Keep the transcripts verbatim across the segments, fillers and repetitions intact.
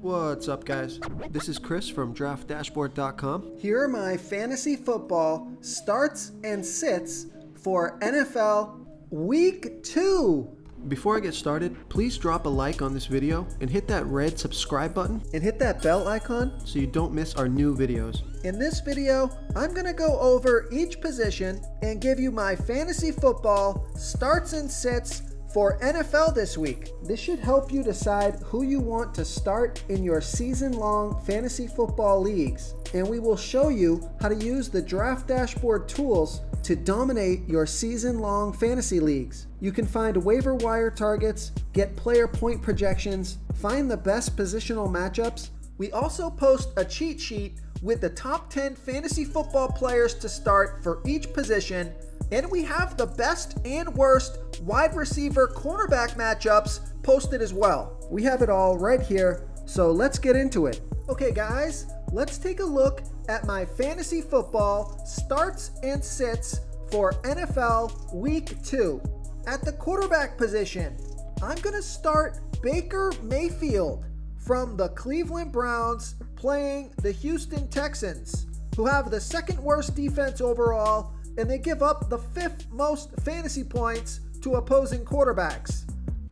What's up, guys? This is Chris from draft dashboard dot com. Here are my fantasy football starts and sits for N F L Week two. Before I get started, please drop a like on this video and hit that red subscribe button and hit that bell icon so you don't miss our new videos. In this video, I'm gonna go over each position and give you my fantasy football starts and sits for N F L this week. This should help you decide who you want to start in your season-long fantasy football leagues, and we will show you how to use the Draft Dashboard tools to dominate your season-long fantasy leagues. You can find waiver wire targets, get player point projections, find the best positional matchups. We also post a cheat sheet with the top ten fantasy football players to start for each position, and we have the best and worst wide receiver cornerback matchups posted as well. We have it all right here, so let's get into it. Okay guys, let's take a look at my fantasy football starts and sits for N F L Week two. At the quarterback position, I'm gonna start Baker Mayfield from the Cleveland Browns playing the Houston Texans, who have the second worst defense overall, and they give up the fifth most fantasy points to opposing quarterbacks.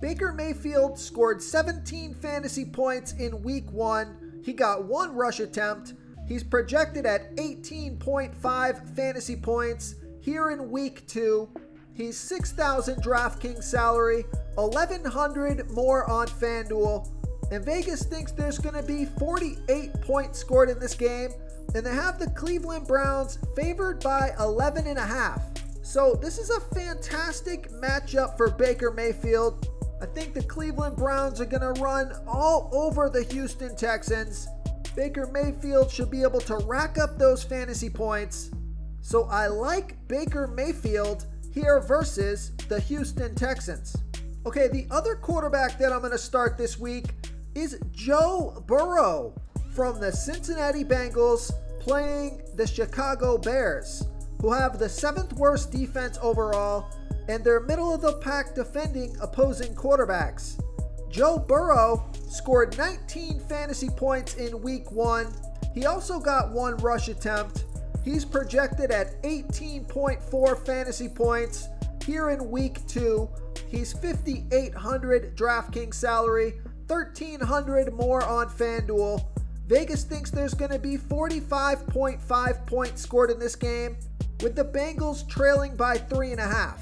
Baker Mayfield scored seventeen fantasy points in week one. He got one rush attempt. He's projected at eighteen point five fantasy points here in week two. He's six thousand DraftKings salary, eleven hundred more on FanDuel. And Vegas thinks there's gonna be forty-eight points scored in this game, and they have the Cleveland Browns favored by eleven and a half. So this is a fantastic matchup for Baker Mayfield. I think the Cleveland Browns are gonna run all over the Houston Texans. Baker Mayfield should be able to rack up those fantasy points. So I like Baker Mayfield here versus the Houston Texans. Okay, the other quarterback that I'm gonna start this week is Joe Burrow from the Cincinnati Bengals playing the Chicago Bears, who have the seventh worst defense overall, and they're middle of the pack defending opposing quarterbacks. Joe Burrow scored nineteen fantasy points in week one. He also got one rush attempt. He's projected at eighteen point four fantasy points here in week two. He's fifty-eight hundred DraftKings salary, thirteen hundred more on FanDuel. Vegas thinks there's going to be forty-five point five points scored in this game, with the Bengals trailing by three and a half.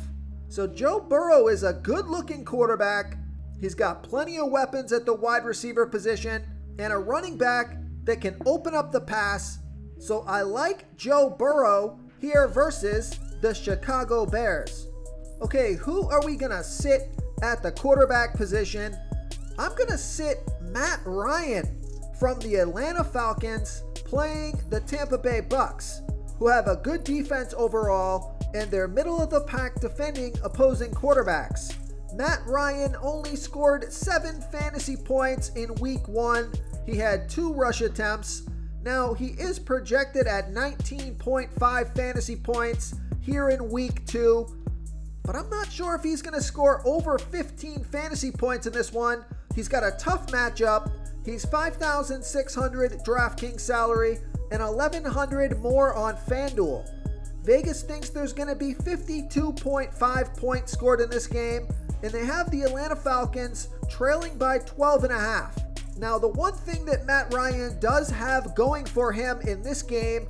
So Joe Burrow is a good-looking quarterback. He's got plenty of weapons at the wide receiver position and a running back that can open up the pass. So I like Joe Burrow here versus the Chicago Bears. Okay, who are we going to sit at the quarterback position? I'm going to sit Matt Ryan from the Atlanta Falcons playing the Tampa Bay Bucs, who have a good defense overall, and they're middle of the pack defending opposing quarterbacks. Matt Ryan only scored seven fantasy points in week one. He had two rush attempts. Now he is projected at nineteen point five fantasy points here in week two, but I'm not sure if he's gonna score over fifteen fantasy points in this one. He's got a tough matchup. He's five thousand six hundred DraftKings salary and eleven hundred more on FanDuel. Vegas thinks there's gonna be fifty-two point five points scored in this game, and they have the Atlanta Falcons trailing by twelve and a half. Now, the one thing that Matt Ryan does have going for him in this game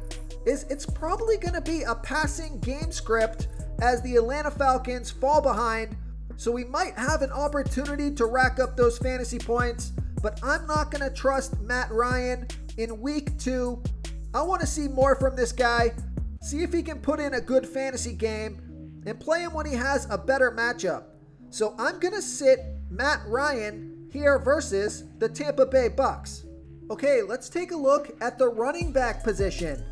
is it's probably gonna be a passing game script as the Atlanta Falcons fall behind, so we might have an opportunity to rack up those fantasy points, but I'm not gonna trust Matt Ryan in week two. I wanna see more from this guy, see if he can put in a good fantasy game, and play him when he has a better matchup. So I'm gonna sit Matt Ryan here versus the Tampa Bay Bucs. Okay, let's take a look at the running back position.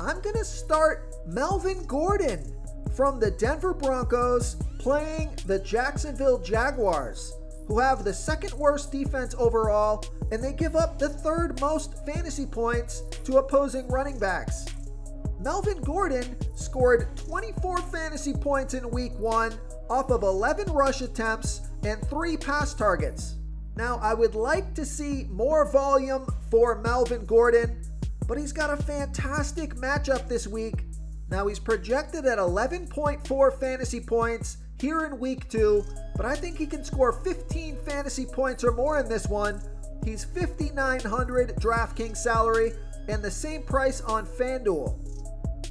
I'm gonna start Melvin Gordon from the Denver Broncos playing the Jacksonville Jaguars, who have the second worst defense overall, and they give up the third most fantasy points to opposing running backs. Melvin Gordon scored twenty-four fantasy points in week one off of eleven rush attempts and three pass targets. Now, I would like to see more volume for Melvin Gordon, but he's got a fantastic matchup this week. Now, he's projected at eleven point four fantasy points here in week two, but I think he can score fifteen fantasy points or more in this one. He's fifty-nine hundred DraftKings salary and the same price on FanDuel.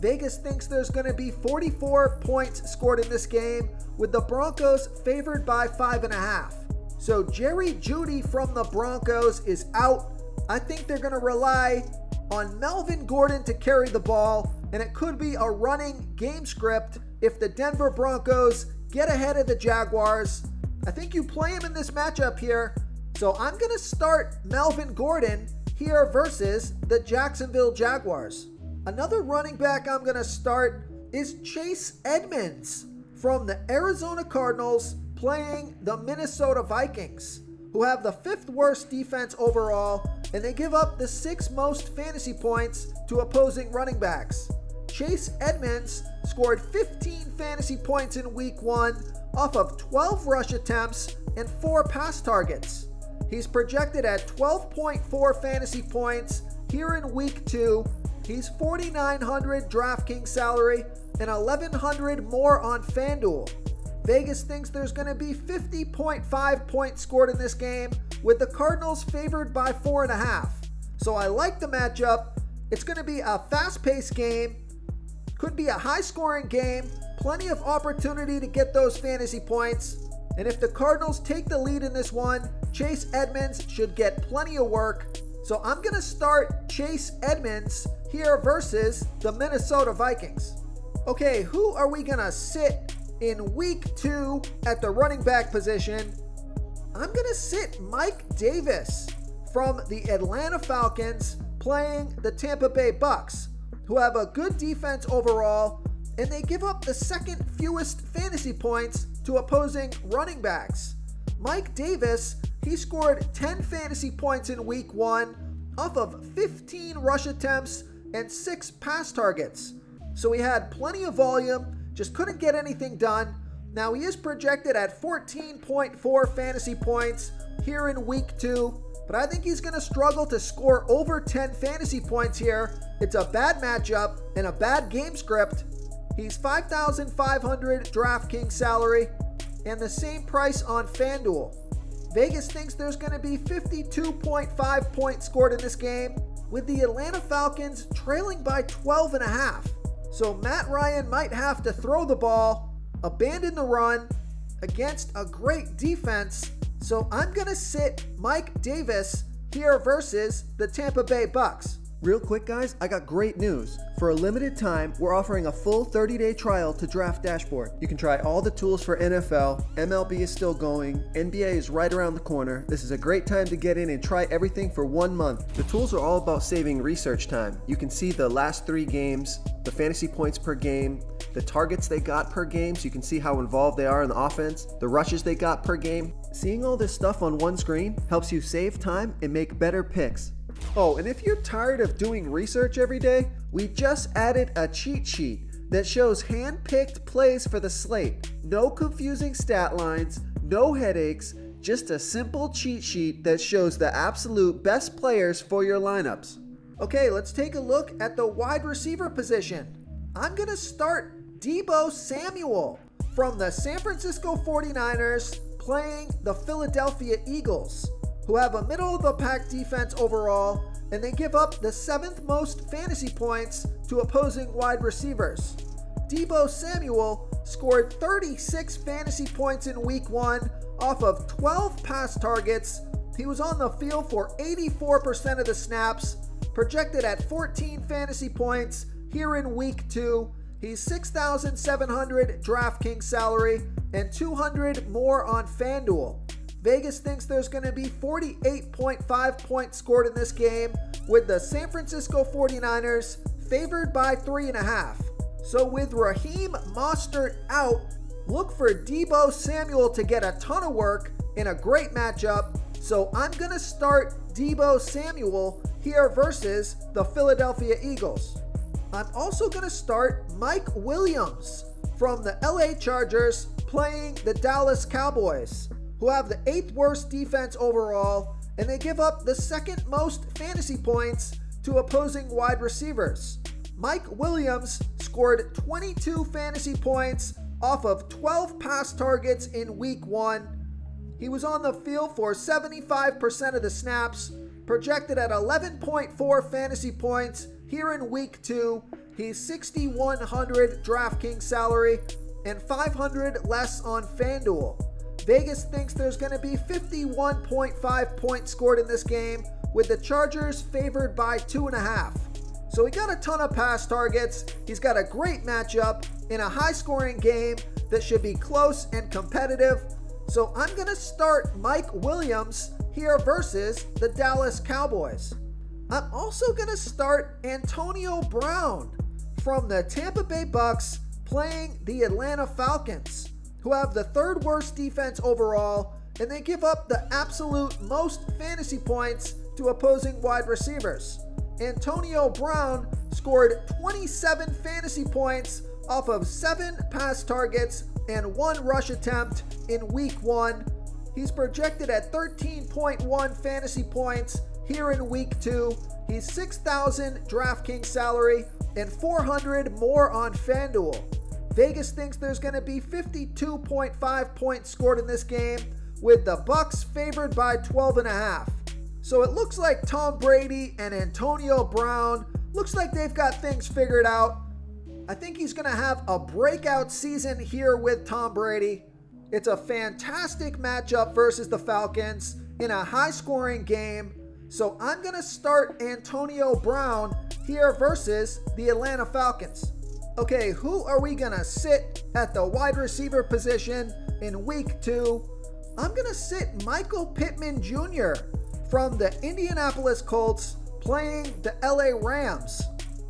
Vegas thinks there's going to be forty-four points scored in this game, with the Broncos favored by five and a half. So Jerry Jeudy from the Broncos is out. I think they're going to rely on Melvin Gordon to carry the ball, and it could be a running game script if the Denver Broncos get ahead of the Jaguars. I think you play him in this matchup here. So I'm going to start Melvin Gordon here versus the Jacksonville Jaguars. Another running back I'm going to start is Chase Edmonds from the Arizona Cardinals, playing the Minnesota Vikings, who have the fifth worst defense overall, and they give up the sixth most fantasy points to opposing running backs. Chase Edmonds scored fifteen fantasy points in week one off of twelve rush attempts and four pass targets. He's projected at twelve point four fantasy points here in week two. He's forty-nine hundred DraftKings salary and eleven hundred more on FanDuel. Vegas thinks there's going to be fifty point five points scored in this game, with the Cardinals favored by four and a half. So I like the matchup. It's going to be a fast-paced game. Could be a high-scoring game. Plenty of opportunity to get those fantasy points. And if the Cardinals take the lead in this one, Chase Edmonds should get plenty of work. So I'm going to start Chase Edmonds here versus the Minnesota Vikings. Okay, who are we going to sit in week two at the running back position? I'm going to sit Mike Davis from the Atlanta Falcons, playing the Tampa Bay Bucs, who have a good defense overall, and they give up the second fewest fantasy points to opposing running backs. Mike Davis, he scored ten fantasy points in week one off of fifteen rush attempts and six pass targets. So he had plenty of volume, just couldn't get anything done. Now he is projected at fourteen point four fantasy points here in week two, but I think he's going to struggle to score over ten fantasy points here. It's a bad matchup and a bad game script. He's five thousand five hundred DraftKings salary and the same price on FanDuel. Vegas thinks there's going to be fifty-two point five points scored in this game, with the Atlanta Falcons trailing by twelve and a half. So Matt Ryan might have to throw the ball, abandon the run against a great defense. So I'm going to sit Mike Davis here versus the Tampa Bay Bucs. Real quick, guys, I got great news. For a limited time, we're offering a full thirty day trial to Draft Dashboard. You can try all the tools for N F L, M L B is still going, N B A is right around the corner. This is a great time to get in and try everything for one month. The tools are all about saving research time. You can see the last three games, the fantasy points per game, the targets they got per game, so you can see how involved they are in the offense, the rushes they got per game. Seeing all this stuff on one screen helps you save time and make better picks. Oh, and if you're tired of doing research every day, we just added a cheat sheet that shows hand-picked plays for the slate. No confusing stat lines, no headaches, just a simple cheat sheet that shows the absolute best players for your lineups. Okay, let's take a look at the wide receiver position. I'm going to start Deebo Samuel from the San Francisco forty-niners, playing the Philadelphia Eagles, who have a middle-of-the-pack defense overall, and they give up the seventh most fantasy points to opposing wide receivers. Deebo Samuel scored thirty-six fantasy points in week one off of twelve pass targets. He was on the field for eighty-four percent of the snaps, projected at fourteen fantasy points here in week two. He's six thousand seven hundred DraftKings salary and two hundred more on FanDuel. Vegas thinks there's going to be forty-eight point five points scored in this game, with the San Francisco forty-niners favored by three and a half. So with Raheem Mostert out, look for Deebo Samuel to get a ton of work in a great matchup. So I'm going to start Deebo Samuel here versus the Philadelphia Eagles. I'm also going to start Mike Williams from the L A Chargers, playing the Dallas Cowboys, who have the eighth worst defense overall, and they give up the second most fantasy points to opposing wide receivers. Mike Williams scored twenty-two fantasy points off of twelve pass targets in week one. He was on the field for seventy-five percent of the snaps, projected at eleven point four fantasy points here in week two. He's sixty-one hundred DraftKings salary and five hundred less on FanDuel. Vegas thinks there's going to be fifty-one point five points scored in this game, with the Chargers favored by two and a half. So he got a ton of pass targets. He's got a great matchup in a high scoring game that should be close and competitive. So I'm going to start Mike Williams here versus the Dallas Cowboys. I'm also going to start Antonio Brown from the Tampa Bay Bucs playing the Atlanta Falcons, who have the third worst defense overall, and they give up the absolute most fantasy points to opposing wide receivers. Antonio Brown scored twenty-seven fantasy points off of seven pass targets and one rush attempt in week one. He's projected at thirteen point one fantasy points here in week two. He's six thousand DraftKings salary and four hundred more on FanDuel. Vegas thinks there's going to be fifty-two point five points scored in this game, with the Bucs favored by twelve and a half. So it looks like Tom Brady and Antonio Brown, looks like they've got things figured out. I think he's going to have a breakout season here with Tom Brady. It's a fantastic matchup versus the Falcons in a high-scoring game. So I'm going to start Antonio Brown here versus the Atlanta Falcons. Okay, who are we going to sit at the wide receiver position in week two? I'm going to sit Michael Pittman Junior from the Indianapolis Colts playing the L A Rams,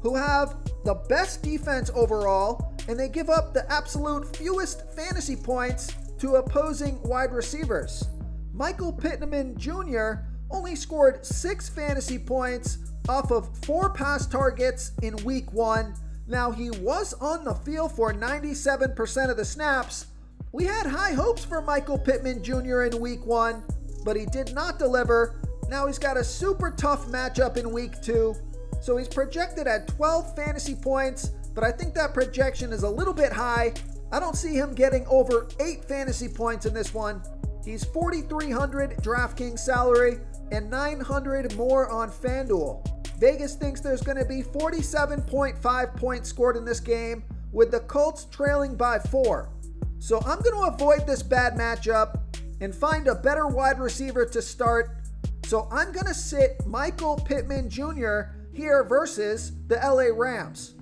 who have the best defense overall, and they give up the absolute fewest fantasy points to opposing wide receivers. Michael Pittman Junior only scored six fantasy points off of four pass targets in week one. Now, he was on the field for ninety-seven percent of the snaps. We had high hopes for Michael Pittman Junior in week one, but he did not deliver. Now he's got a super tough matchup in week two. So he's projected at twelve fantasy points, but I think that projection is a little bit high. I don't see him getting over eight fantasy points in this one. He's forty-three hundred DraftKings salary and nine hundred more on FanDuel. Vegas thinks there's going to be forty-seven point five points scored in this game, with the Colts trailing by four. So I'm going to avoid this bad matchup and find a better wide receiver to start. So I'm going to sit Michael Pittman Junior here versus the L A Rams.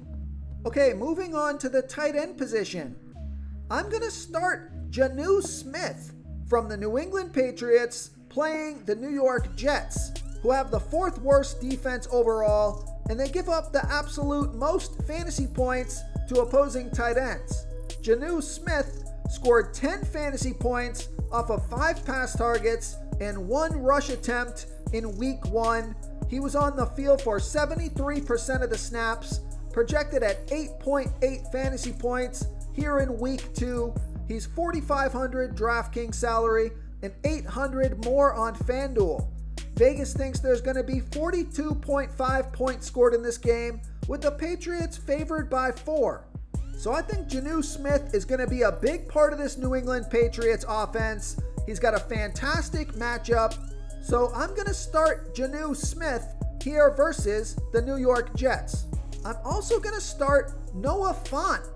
Okay, moving on to the tight end position. I'm going to start Jonnu Smith from the New England Patriots playing the New York Jets, who have the fourth worst defense overall, and they give up the absolute most fantasy points to opposing tight ends. Jonnu Smith scored ten fantasy points off of five pass targets and one rush attempt in week one. He was on the field for seventy-three percent of the snaps, projected at eight point eight fantasy points here in week two. He's forty-five hundred DraftKings salary and eight hundred more on FanDuel. Vegas thinks there's going to be forty-two point five points scored in this game, with the Patriots favored by four. So I think Jonnu Smith is going to be a big part of this New England Patriots offense. He's got a fantastic matchup. So I'm going to start Jonnu Smith here versus the New York Jets. I'm also going to start Noah Fant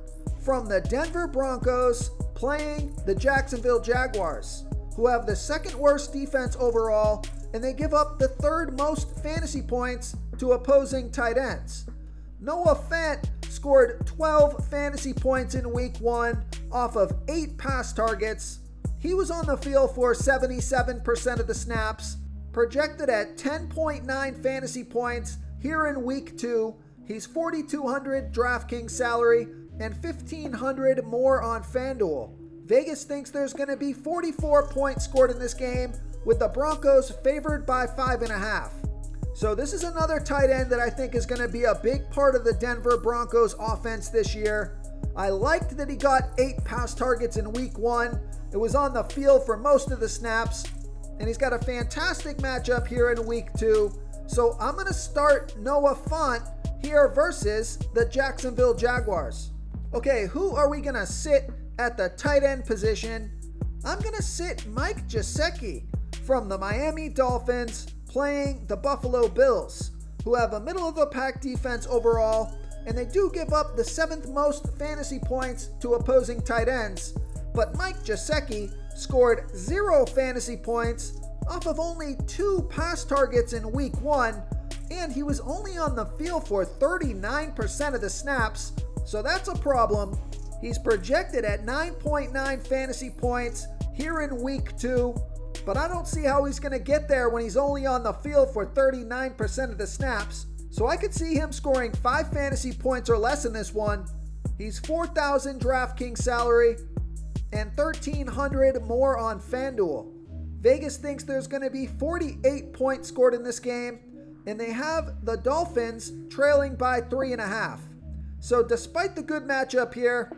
from the Denver Broncos playing the Jacksonville Jaguars, who have the second worst defense overall, and they give up the third most fantasy points to opposing tight ends. Noah Fant scored twelve fantasy points in week one off of eight pass targets. He was on the field for seventy-seven percent of the snaps, projected at ten point nine fantasy points here in week two. He's forty-two hundred DraftKings salary and fifteen hundred more on FanDuel. Vegas thinks there's going to be forty-four points scored in this game, with the Broncos favored by five and a half. So this is another tight end that I think is going to be a big part of the Denver Broncos offense this year. I liked that he got eight pass targets in week one. It was on the field for most of the snaps, and he's got a fantastic matchup here in week two. So I'm going to start Noah Fant here versus the Jacksonville Jaguars. Okay, who are we going to sit at the tight end position? I'm going to sit Mike Gesicki from the Miami Dolphins playing the Buffalo Bills, who have a middle-of-the-pack defense overall, and they do give up the seventh most fantasy points to opposing tight ends. But Mike Gesicki scored zero fantasy points off of only two pass targets in week one, and he was only on the field for thirty-nine percent of the snaps, so that's a problem. He's projected at nine point nine fantasy points here in week two, but I don't see how he's going to get there when he's only on the field for thirty-nine percent of the snaps. So I could see him scoring five fantasy points or less in this one. He's four thousand DraftKings salary and thirteen hundred more on FanDuel. Vegas thinks there's going to be forty-eight points scored in this game, and they have the Dolphins trailing by three and a half. So despite the good matchup here,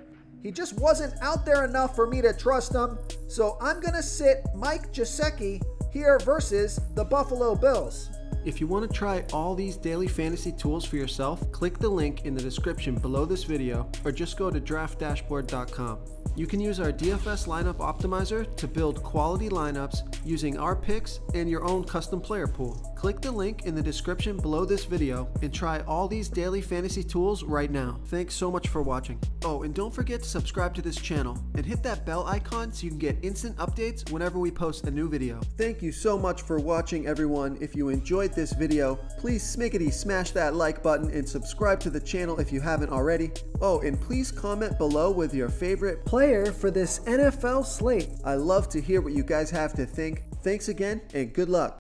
he just wasn't out there enough for me to trust him. So I'm going to sit Mike Gesicki here versus the Buffalo Bills. If you want to try all these daily fantasy tools for yourself, click the link in the description below this video or just go to draft dashboard dot com. You can use our D F S lineup optimizer to build quality lineups using our picks and your own custom player pool. Click the link in the description below this video and try all these daily fantasy tools right now. Thanks so much for watching. Oh, and don't forget to subscribe to this channel and hit that bell icon so you can get instant updates whenever we post a new video. Thank you so much for watching, everyone. If you enjoyed this video, please smickety smash that like button and subscribe to the channel if you haven't already. Oh, and please comment below with your favorite player for this N F L slate. I love to hear what you guys have to think. Thanks again and good luck.